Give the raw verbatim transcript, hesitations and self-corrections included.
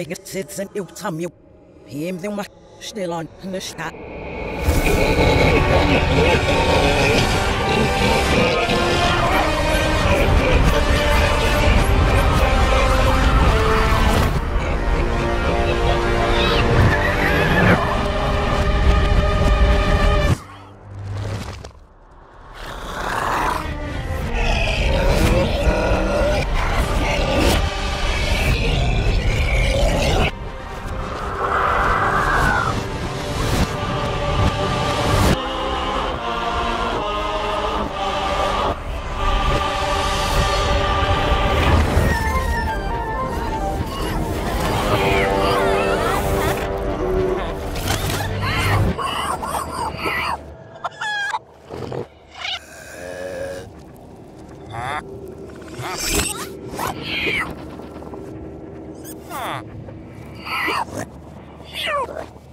I get it and you tell you. He ain't the one still on the shot. Ah.